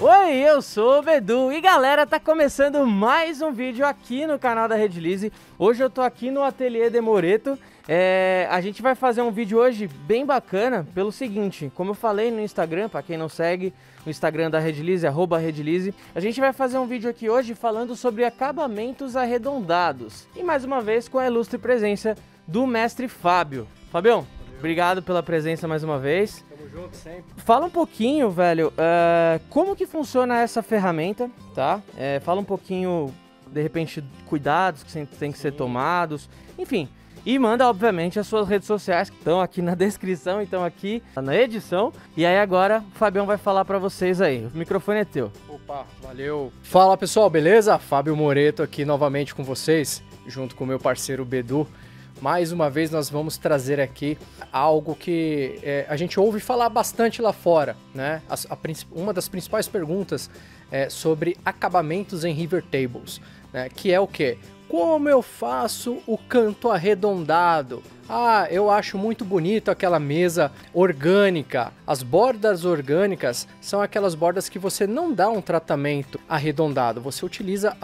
Oi, eu sou o Bedu e galera, tá começando mais um vídeo aqui no canal da Redelease. Hoje eu tô aqui no Ateliê de Moreto. A gente vai fazer um vídeo hoje bem bacana pelo seguinte, como eu falei no Instagram, para quem não segue, o Instagram da Redelease, @Redelease, a gente vai fazer um vídeo aqui hoje falando sobre acabamentos arredondados. E mais uma vez com a ilustre presença do mestre Fábio. Fabião, obrigado pela presença mais uma vez. Tamo junto sempre. Fala um pouquinho, velho, como que funciona essa ferramenta, tá? Fala um pouquinho, de repente, cuidados que tem que ser tomados, enfim... E manda, obviamente, as suas redes sociais, que estão aqui na descrição, então aqui na edição. E aí agora o Fabião vai falar para vocês aí. O microfone é teu. Opa, valeu. Fala, pessoal, beleza? Fábio Moreto aqui novamente com vocês, junto com o meu parceiro Bedu. Mais uma vez nós vamos trazer aqui algo que a gente ouve falar bastante lá fora, né? Uma das principais perguntas é sobre acabamentos em River Tables, né? Que é o quê? Como eu faço o canto arredondado? Ah, eu acho muito bonito aquela mesa orgânica. As bordas orgânicas são aquelas bordas que você não dá um tratamento arredondado. Você utiliza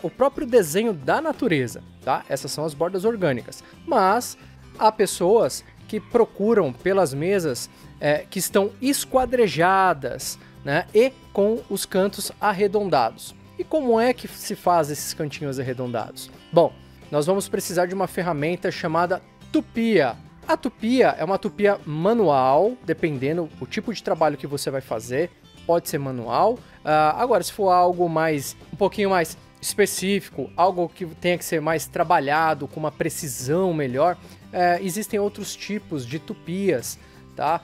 o próprio desenho da natureza, tá? Essas são as bordas orgânicas. Mas há pessoas que procuram pelas mesas que estão esquadrejadas, né? E com os cantos arredondados. E como é que se faz esses cantinhos arredondados? Bom, nós vamos precisar de uma ferramenta chamada TUPIA. A TUPIA é uma TUPIA manual, dependendo do tipo de trabalho que você vai fazer, pode ser manual. Agora, se for algo mais, um pouquinho mais específico, algo que tenha que ser mais trabalhado, com uma precisão melhor, existem outros tipos de TUPIAs, tá?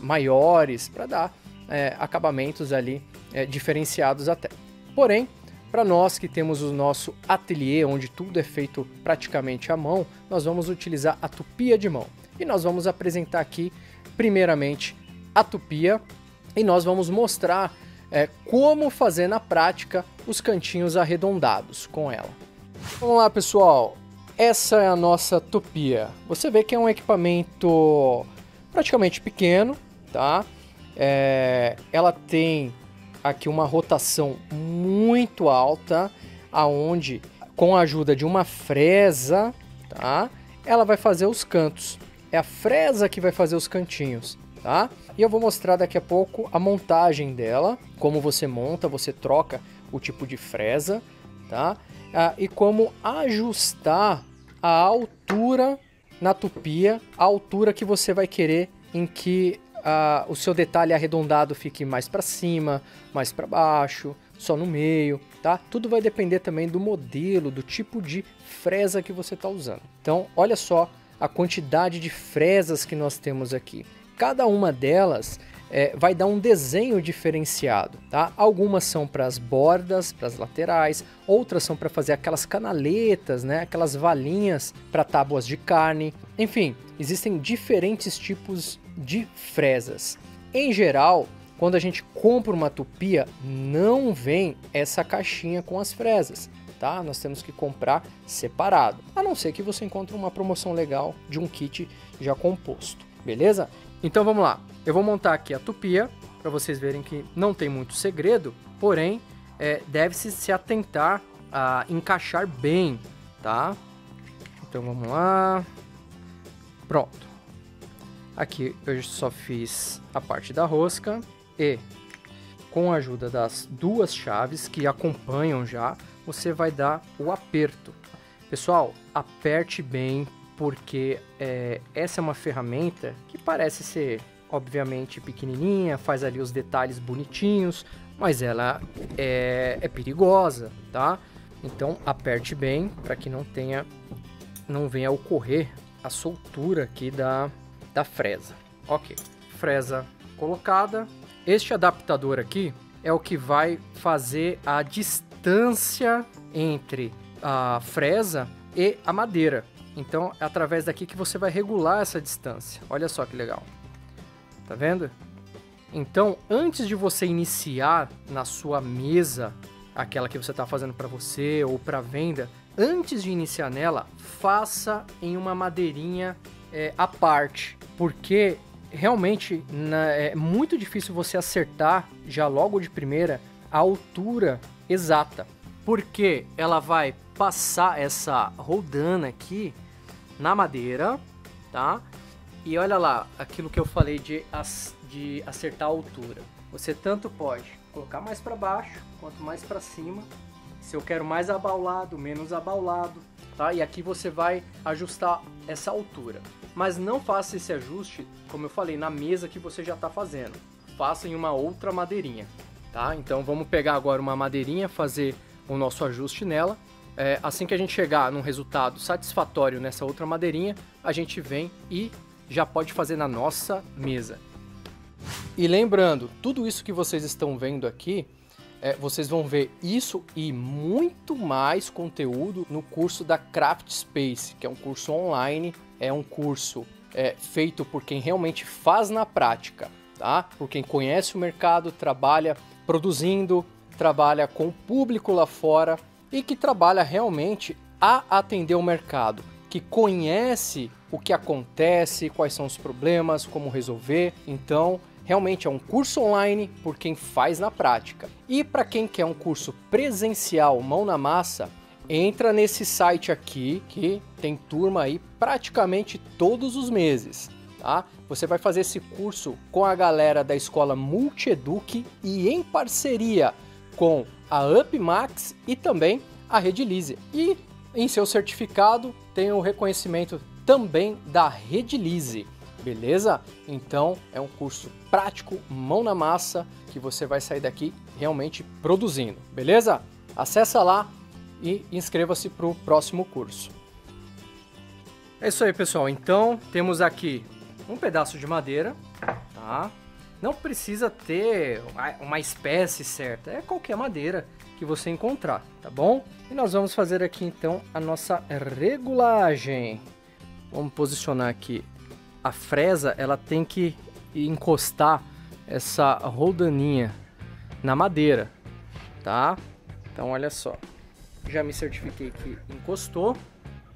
Maiores, para dar acabamentos ali diferenciados até. Porém, para nós que temos o nosso ateliê, onde tudo é feito praticamente à mão, nós vamos utilizar a tupia de mão. E nós vamos apresentar aqui, primeiramente, a tupia, e nós vamos mostrar como fazer na prática os cantinhos arredondados com ela. Vamos lá, pessoal! Essa é a nossa tupia. Você vê que é um equipamento praticamente pequeno, tá? Ela tem... aqui uma rotação muito alta, aonde com a ajuda de uma fresa, tá? Ela vai fazer os cantos. É a fresa que vai fazer os cantinhos, tá? E eu vou mostrar daqui a pouco a montagem dela, como você monta, você troca o tipo de fresa, tá? E como ajustar a altura na tupia, a altura que você vai querer em que o seu detalhe arredondado fique mais para cima, mais para baixo, só no meio, tá? Tudo vai depender também do modelo, do tipo de fresa que você está usando. Então, olha só a quantidade de fresas que nós temos aqui. Cada uma delas vai dar um desenho diferenciado, tá? Algumas são para as bordas, para as laterais, outras são para fazer aquelas canaletas, né? Aquelas valinhas para tábuas de carne. Enfim, existem diferentes tipos de fresas. Em geral, quando a gente compra uma tupia, não vem essa caixinha com as fresas, tá? Nós temos que comprar separado, a não ser que você encontre uma promoção legal de um kit já composto, beleza? Então vamos lá, eu vou montar aqui a tupia, para vocês verem que não tem muito segredo, porém, deve-se se atentar a encaixar bem, tá? Então vamos lá, pronto. Aqui eu só fiz a parte da rosca e com a ajuda das duas chaves que acompanham já, você vai dar o aperto. Pessoal, aperte bem porque essa é uma ferramenta que parece ser obviamente pequenininha, faz ali os detalhes bonitinhos, mas ela é perigosa, tá? Então aperte bem para que não venha a ocorrer a soltura aqui da fresa. Ok, fresa colocada. Este adaptador aqui é o que vai fazer a distância entre a fresa e a madeira. Então é através daqui que você vai regular essa distância. Olha só que legal, tá vendo? Então antes de você iniciar na sua mesa, aquela que você está fazendo para você ou para venda, antes de iniciar nela, faça em uma madeirinha à parte, porque realmente é muito difícil você acertar já logo de primeira a altura exata, porque ela vai passar essa roldana aqui na madeira, tá? E olha lá, aquilo que eu falei de acertar a altura. Você tanto pode colocar mais para baixo, quanto mais para cima. Se eu quero mais abaulado, menos abaulado, tá? E aqui você vai ajustar essa altura. Mas não faça esse ajuste, como eu falei, na mesa que você já está fazendo. Faça em uma outra madeirinha, tá? Então vamos pegar agora uma madeirinha, fazer o nosso ajuste nela. Assim que a gente chegar num resultado satisfatório nessa outra madeirinha, a gente vem e já pode fazer na nossa mesa. E lembrando, tudo isso que vocês estão vendo aqui, vocês vão ver isso e muito mais conteúdo no curso da Craft Space, que é um curso online, é um curso feito por quem realmente faz na prática, tá? Por quem conhece o mercado, trabalha produzindo, trabalha com o público lá fora e que trabalha realmente a atender o mercado, que conhece o que acontece, quais são os problemas, como resolver. Então, realmente é um curso online por quem faz na prática. E para quem quer um curso presencial, mão na massa, entra nesse site aqui, que tem turma aí praticamente todos os meses, tá? Você vai fazer esse curso com a galera da escola Multieduc e em parceria com a UpMax e também a Redelease. E em seu certificado tem o reconhecimento também da Redelease, beleza? Então é um curso prático, mão na massa, que você vai sair daqui realmente produzindo, beleza? Acessa lá e inscreva-se para o próximo curso. É isso aí, pessoal. Então temos aqui um pedaço de madeira, tá? Não precisa ter uma espécie certa, é qualquer madeira que você encontrar, tá bom? E nós vamos fazer aqui então a nossa regulagem. Vamos posicionar aqui a fresa, ela tem que encostar essa roldaninha na madeira, tá? Então olha só, já me certifiquei que encostou.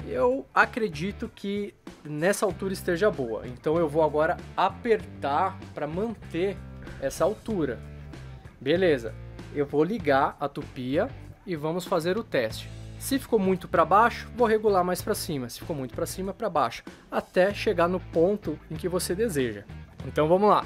Eu acredito que nessa altura esteja boa, então eu vou agora apertar para manter essa altura. Beleza, eu vou ligar a tupia e vamos fazer o teste. Se ficou muito para baixo, vou regular mais para cima. Se ficou muito para cima, para baixo, até chegar no ponto em que você deseja. Então vamos lá.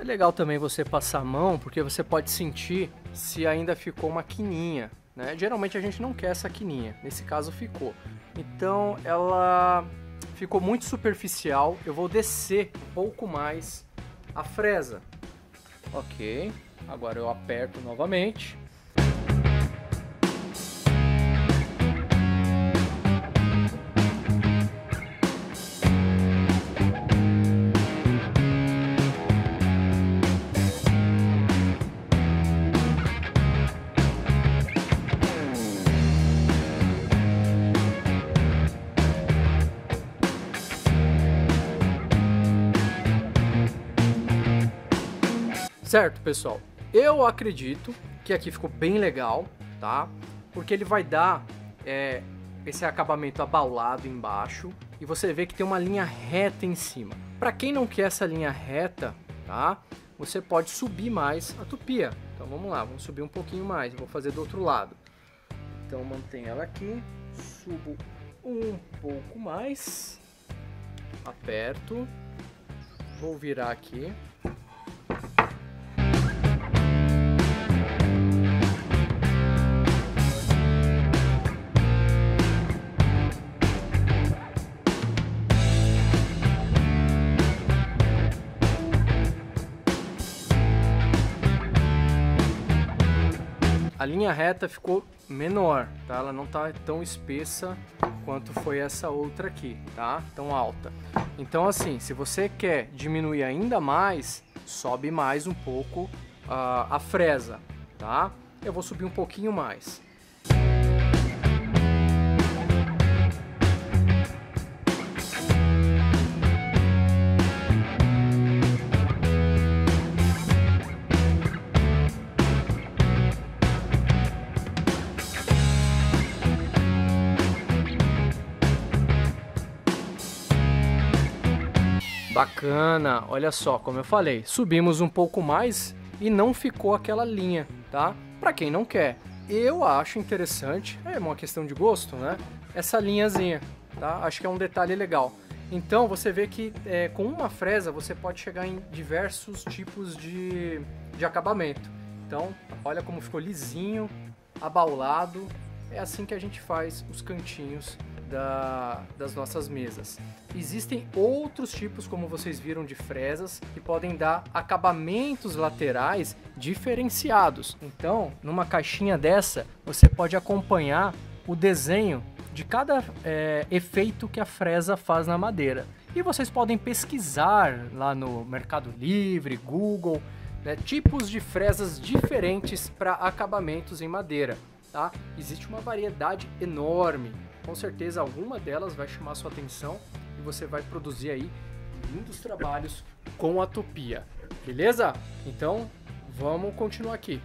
É legal também você passar a mão, porque você pode sentir se ainda ficou uma quininha, né? Geralmente a gente não quer essa quininha, nesse caso ficou. Então ela ficou muito superficial, eu vou descer um pouco mais a fresa. Ok, agora eu aperto novamente. Certo, pessoal? Eu acredito que aqui ficou bem legal, tá? Porque ele vai dar esse acabamento abaulado embaixo e você vê que tem uma linha reta em cima. Para quem não quer essa linha reta, tá? Você pode subir mais a tupia. Então vamos lá, vamos subir um pouquinho mais. Eu vou fazer do outro lado. Então mantenho ela aqui, subo um pouco mais, aperto, vou virar aqui. A linha reta ficou menor, tá? Ela não tá tão espessa quanto foi essa outra aqui, tá? Tão alta. Então assim, se você quer diminuir ainda mais, sobe mais um pouco a fresa, tá? Eu vou subir um pouquinho mais. Bacana, olha só, como eu falei, subimos um pouco mais e não ficou aquela linha, tá? Pra quem não quer. Eu acho interessante, é uma questão de gosto, né? Essa linhazinha, tá? Acho que é um detalhe legal. Então você vê que com uma fresa você pode chegar em diversos tipos de acabamento. Então olha como ficou lisinho, abaulado. É assim que a gente faz os cantinhos das nossas mesas. Existem outros tipos, como vocês viram, de fresas que podem dar acabamentos laterais diferenciados. Então, numa caixinha dessa, você pode acompanhar o desenho de cada efeito que a fresa faz na madeira. E vocês podem pesquisar lá no Mercado Livre, Google, né, tipos de fresas diferentes para acabamentos em madeira. Tá? Existe uma variedade enorme, com certeza alguma delas vai chamar sua atenção e você vai produzir aí muitos trabalhos com a Tupia, beleza? Então vamos continuar aqui.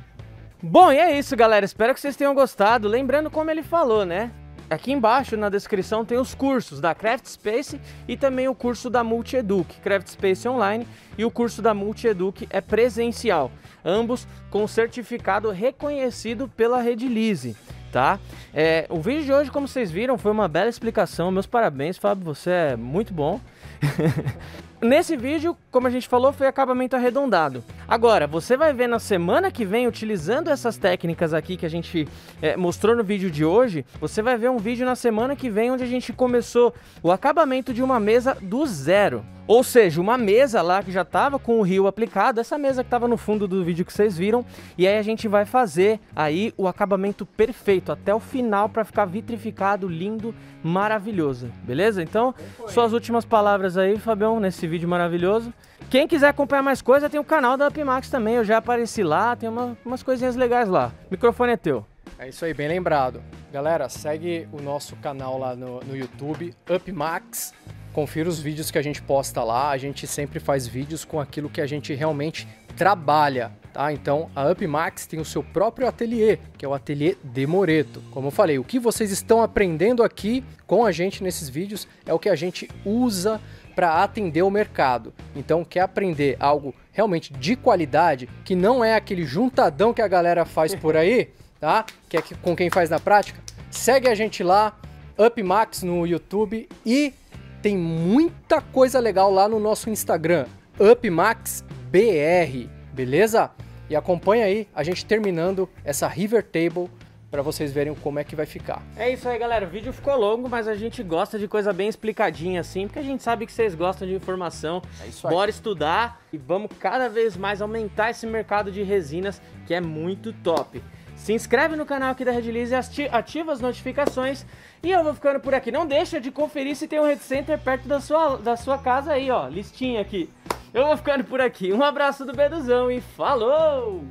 Bom, e é isso, galera, espero que vocês tenham gostado, lembrando como ele falou, né? Aqui embaixo na descrição tem os cursos da Craft Space e também o curso da Multieduc. Craft Space online e o curso da Multieduc é presencial, ambos com certificado reconhecido pela Redelease, tá? O vídeo de hoje, como vocês viram, foi uma bela explicação, meus parabéns, Fábio, você é muito bom. Nesse vídeo, como a gente falou, foi acabamento arredondado. Agora, você vai ver na semana que vem, utilizando essas técnicas aqui que a gente mostrou no vídeo de hoje, você vai ver um vídeo na semana que vem onde a gente começou o acabamento de uma mesa do zero. Ou seja, uma mesa lá que já estava com o rio aplicado, essa mesa que estava no fundo do vídeo que vocês viram, e aí a gente vai fazer aí o acabamento perfeito até o final para ficar vitrificado, lindo, maravilhoso, beleza? Então, suas últimas palavras aí, Fabião, nesse vídeo maravilhoso. Quem quiser acompanhar mais coisa, tem o canal da UpMax também, eu já apareci lá, tem umas coisinhas legais lá. O microfone é teu. É isso aí, bem lembrado. Galera, segue o nosso canal lá no YouTube, UpMax. Confira os vídeos que a gente posta lá, a gente sempre faz vídeos com aquilo que a gente realmente trabalha, tá? Então a UpMax tem o seu próprio ateliê, que é o Ateliê de Moreto. Como eu falei, o que vocês estão aprendendo aqui com a gente nesses vídeos é o que a gente usa para atender o mercado. Então quer aprender algo realmente de qualidade, que não é aquele juntadão que a galera faz por aí, tá? Que é com quem faz na prática, segue a gente lá, UpMax no YouTube, e tem muita coisa legal lá no nosso Instagram, UpMaxBR, beleza? E acompanha aí a gente terminando essa River Table para vocês verem como é que vai ficar. É isso aí, galera, o vídeo ficou longo, mas a gente gosta de coisa bem explicadinha assim, porque a gente sabe que vocês gostam de informação. É isso aí. Bora estudar e vamos cada vez mais aumentar esse mercado de resinas, que é muito top. Se inscreve no canal aqui da Redelease e ativa as notificações. E eu vou ficando por aqui. Não deixa de conferir se tem um Red Center perto da sua casa aí, ó. Listinha aqui. Eu vou ficando por aqui. Um abraço do Beduzão e falou!